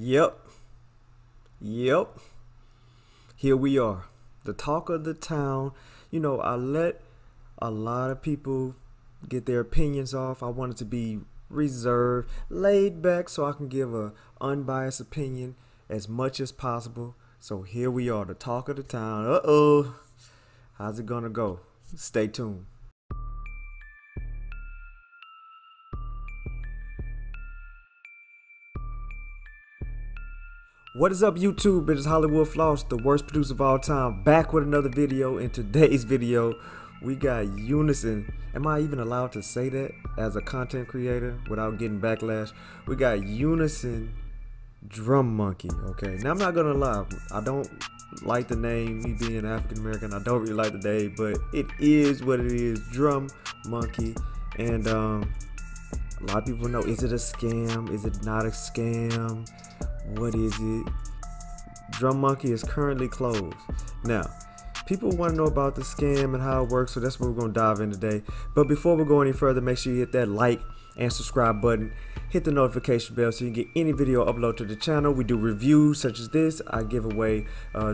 Yep. Here we are, the talk of the town. You know, I let a lot of people get their opinions off. I wanted to be reserved, laid back, so I can give an unbiased opinion as much as possible. So here we are, the talk of the town. Uh-oh, how's it gonna go? Stay tuned. What is up, YouTube? It is Hollywood Floss, the worst producer of all time, back with another video. In today's video, we got Unison. Am I even allowed to say that as a content creator without getting backlash? We got Unison Drum Monkey. Okay, now I'm not gonna lie, I don't like the name, me being African American. I don't really like the name, but it is what it is, Drum Monkey. And a lot of people know, is it a scam? Is it not a scam? What is it? Drum Monkey is currently closed. Now, people want to know about the scam and how it works, so that's what we're going to dive in today. But before we go any further, make sure you hit that like and subscribe button. Hit the notification bell so you can get any video uploaded to the channel. We do reviews such as this. I give away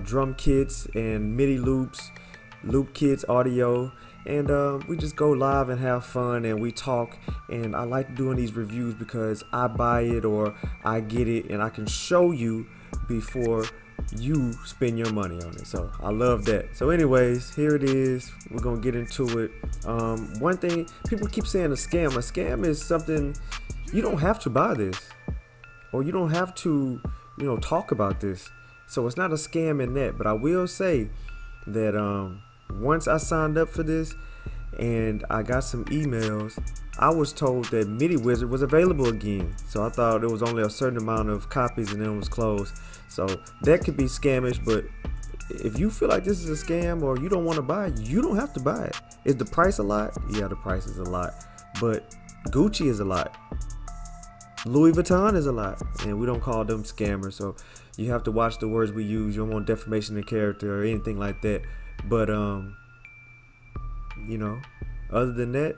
drum kits and MIDI loops, loop kits, audio. And we just go live and have fun, and we talk, and I like doing these reviews because I buy it or I get it, and I can show you before you spend your money on it. So I love that. So anyways, here it is, we're gonna get into it. One thing people keep saying, a scam is something, you don't have to buy this, or you don't have to, you know, talk about this. So it's not a scam in that, but I will say that once I signed up for this and I got some emails, I was told that MIDI Wizard was available again. So I thought it was only a certain amount of copies and then it was closed. So that could be scammish, but if you feel like this is a scam or you don't want to buy it, you don't have to buy it. Is the price a lot? Yeah, the price is a lot, but Gucci is a lot. Louis Vuitton is a lot, and we don't call them scammers. So you have to watch the words we use. You don't want defamation of character or anything like that. But you know, other than that,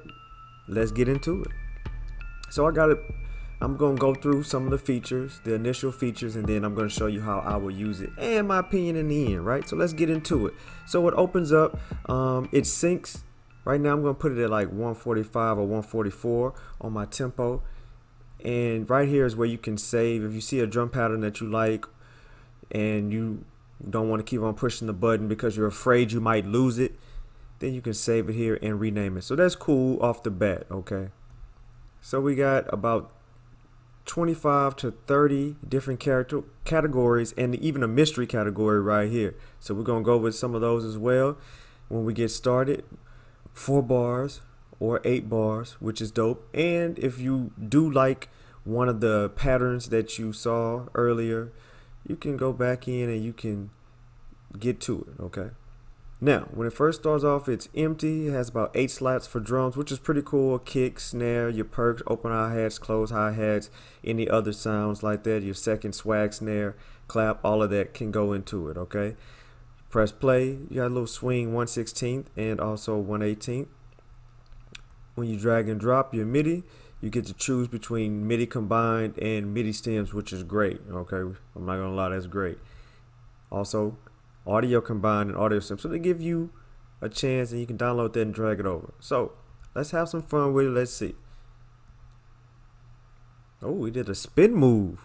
let's get into it. So I got it. I'm gonna go through some of the features, the initial features, and then I'm gonna show you how I will use it and my opinion in the end, right? So let's get into it. So it opens up, it syncs. Right now I'm gonna put it at like 145 or 144 on my tempo, and right here is where you can save if you see a drum pattern that you like and you don't want to keep on pushing the button because you're afraid you might lose it. Then you can save it here and rename it. So that's cool off the bat. Okay, so we got about 25 to 30 different categories and even a mystery category right here. So we're gonna go with some of those as well when we get started. 4 bars or 8 bars, which is dope. And if you do like one of the patterns that you saw earlier, you can go back in and you can get to it. Okay, now when it first starts off, it's empty. It has about 8 slots for drums, which is pretty cool. Kick, snare, your perks, open hi-hats, close hi-hats, any other sounds like that, your second, swag, snare, clap, all of that can go into it. Okay, press play. You got a little swing 1/16 and also 1/18. When you drag and drop your MIDI, you get to choose between MIDI combined and MIDI stems, which is great. Okay, I'm not gonna lie, that's great. Also, audio combined and audio stems, so they give you a chance, and you can download that and drag it over. So let's have some fun with it. Let's see. Oh, he did a spin move.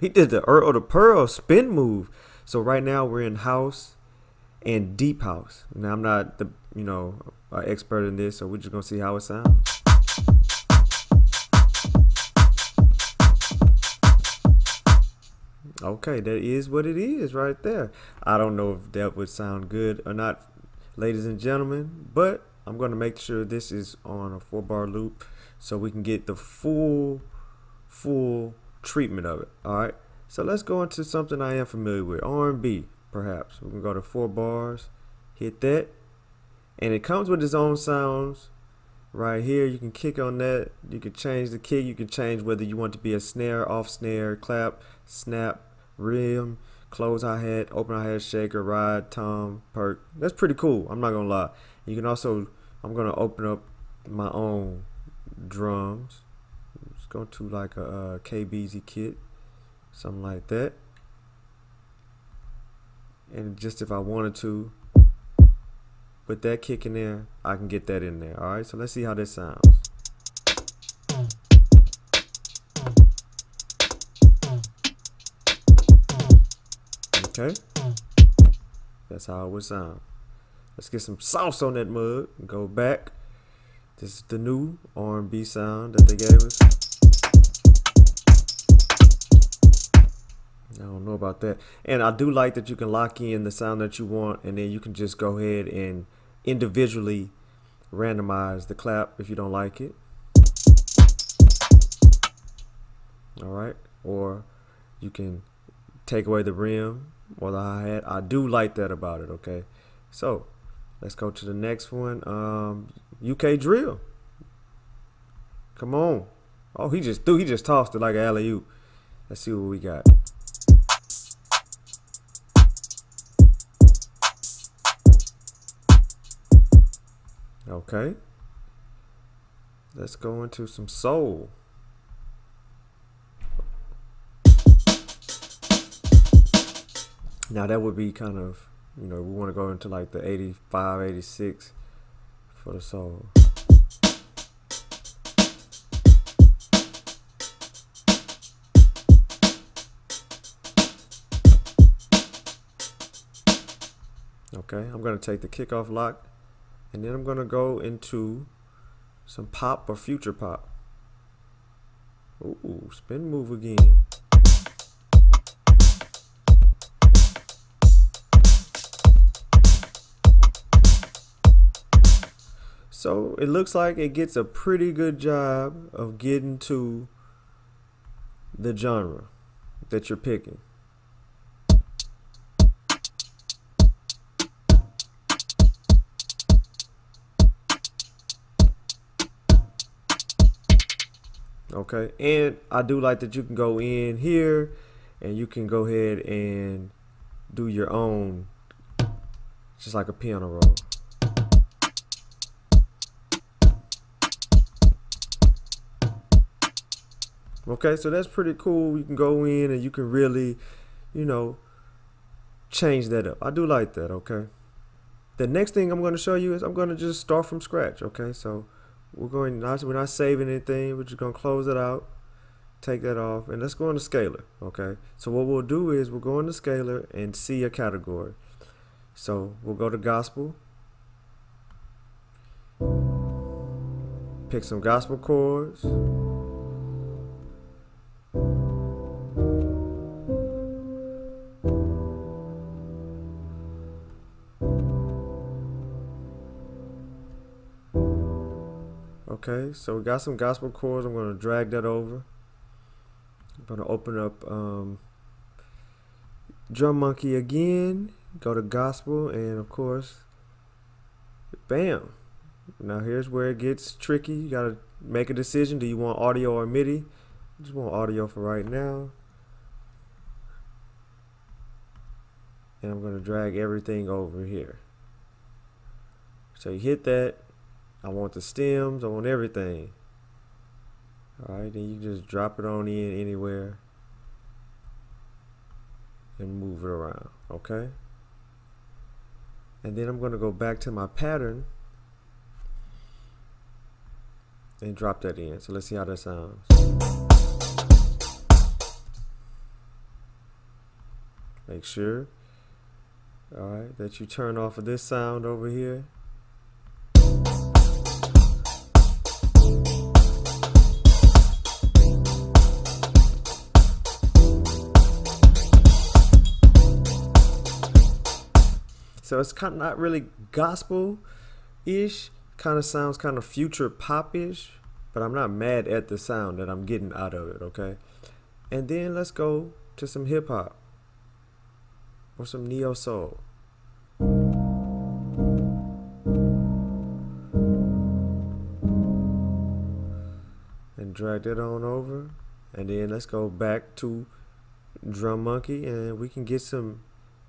He did the Earl of the Pearl spin move. So right now we're in house and deep house. Now I'm not the, you know, an expert in this, so we're just gonna see how it sounds. Okay, that is what it is right there. I don't know if that would sound good or not, ladies and gentlemen, but I'm going to make sure this is on a 4-bar loop so we can get the full treatment of it. All right, so let's go into something I am familiar with, R&B perhaps. We can go to 4 bars, hit that, and it comes with its own sounds. Right here, you can kick on that, you can change the kick, you can change whether you want to be a snare, off snare, clap, snap, rim, close hi-hat, open hi-hat, shaker, ride, tom, perk. That's pretty cool, I'm not gonna lie. You can also, I'm gonna open up my own drums. Let's go to like a KBZ kit. something like that. And just if I wanted to, with that kick in there, I can get that in there. All right, so let's see how this sounds. Okay, that's how it would sound. Let's get some sauce on that mug and go back. This is the new R&B sound that they gave us. I don't know about that. And I do like that you can lock in the sound that you want, and then you can just go ahead and individually randomize the clap if you don't like it. All right, or you can take away the rim or the hi-hat. I do like that about it. Okay, so let's go to the next one. UK drill. Come on. Oh, he just tossed it like an alley-oop. Let's see what we got. Okay, let's go into some soul. Now that would be kind of, you know, we want to go into like the 85, 86 for the soul. Okay, I'm going to take the kickoff lock. And then I'm going to go into some pop or future pop. Ooh, spin move again. So it looks like it gets a pretty good job of getting to the genre that you're picking. Okay, and I do like that you can go in here and you can go ahead and do your own, just like a piano roll. Okay, so that's pretty cool. You can go in and you can really, you know, change that up. I do like that, okay? The next thing I'm going to show you is I'm going to just start from scratch, okay? So we're not saving anything. We're just going to close it out, take that off, and let's go into Scaler, okay? So what we'll do is we'll go into Scaler and see a category. So we'll go to gospel, pick some gospel chords, okay? So we got some gospel chords. I'm going to drag that over. I'm going to open up Drum Monkey again, go to gospel, and of course, bam. Now here's where it gets tricky. You got to make a decision. Do you want audio or MIDI? I just want audio for right now. And I'm going to drag everything over here. So you hit that. I want the stems, I want everything. All right, then you just drop it on in anywhere and move it around, okay? And then I'm gonna go back to my pattern and drop that in. So let's see how that sounds. Make sure, all right, that you turn off of this sound over here. So it's kind of not really gospel-ish, kind of sounds kind of future pop-ish, but I'm not mad at the sound that I'm getting out of it, okay? And then let's go to some hip-hop or some neo-soul. And drag that on over. And then let's go back to Drum Monkey and we can get some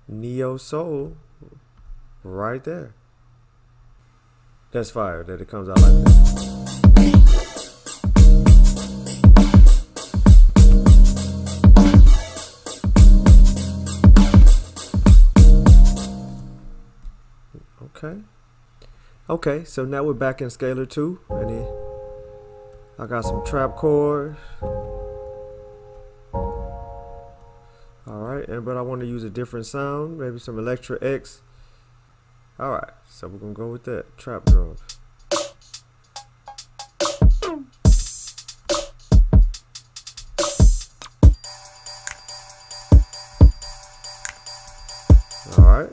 neo-soul right there. That's fire that it comes out like that. Okay. Okay, so now we're back in Scaler 2, and then I got some trap chords. Alright, but I want to use a different sound, maybe some Electra X. Alright, so we're going to go with that, trap drums. Alright.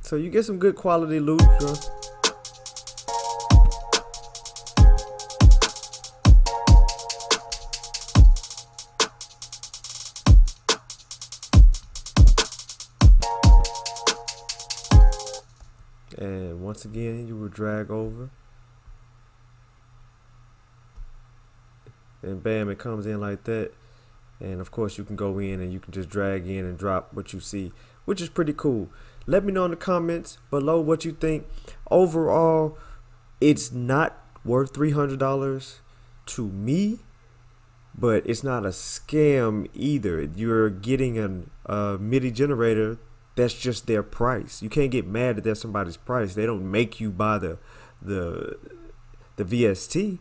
So you get some good quality loops, bro. And once again, you will drag over. And bam, it comes in like that. And of course, you can go in and you can just drag in and drop what you see, which is pretty cool. Let me know in the comments below what you think. Overall, it's not worth $300 to me, but it's not a scam either. You're getting a MIDI generator that's just their price. You can't get mad that that's somebody's price. They don't make you buy the VST.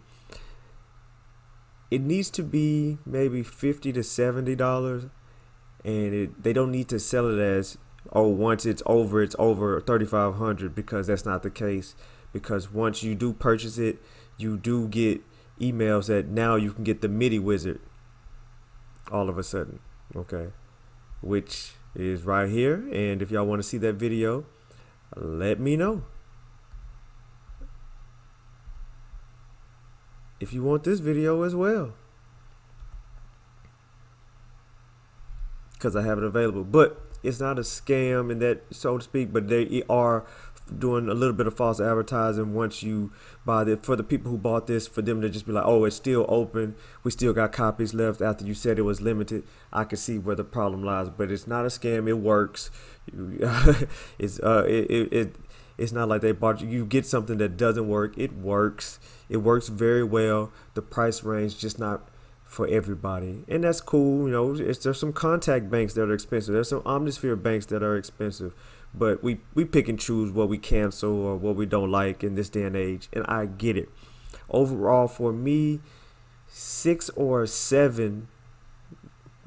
It needs to be maybe $50 to $70, and they don't need to sell it as, oh, once it's over $3,500, because that's not the case. Because once you do purchase it, you do get emails that now you can get the MIDI Wizard all of a sudden, okay, which is right here. And if y'all want to see that video, let me know. If you want this video as well, because I have it available, but it's not a scam in that, so to speak, but they are doing a little bit of false advertising once you buy it. For the people who bought this, for them to just be like, oh, it's still open, we still got copies left after you said it was limited, I can see where the problem lies. But it's not a scam, it works. It's not like they bought you get something that doesn't work. It works. It works very well. The price range just not for everybody, and that's cool. You know, there's some contact banks that are expensive, there's some Omnisphere banks that are expensive, but we pick and choose what we cancel or what we don't like in this day and age, and I get it. Overall, for me, 6 or 7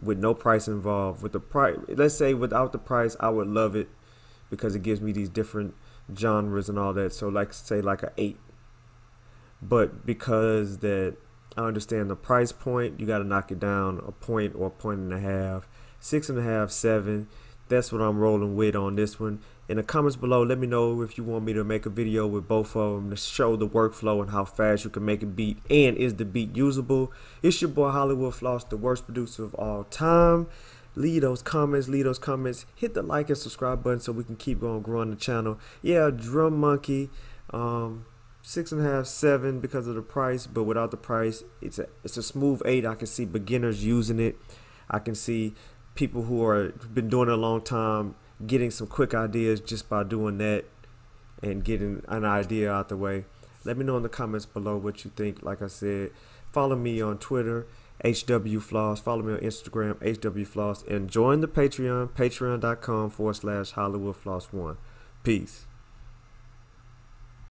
with no price involved. With the price, let's say without the price, I would love it, because it gives me these different genres and all that, so like say like a 8. But because that I understand the price point, you got to knock it down a point or a point and a half. 6.5, 7, that's what I'm rolling with on this one. In the comments below, let me know if you want me to make a video with both of them to show the workflow and how fast you can make a beat, and is the beat usable. It's your boy Hollywood Floss, the worst producer of all time. Leave those comments, hit the like and subscribe button so we can keep on growing the channel. Yeah, Drum Monkey, 6.5, 7 because of the price, but without the price, it's a smooth 8. I can see beginners using it. I can see people who are been doing it a long time getting some quick ideas just by doing that and getting an idea out the way. Let me know in the comments below what you think. Like I said, follow me on Twitter, HWFloss. Follow me on Instagram, HWFloss, and join the Patreon, patreon.com/HollywoodFloss1. Peace.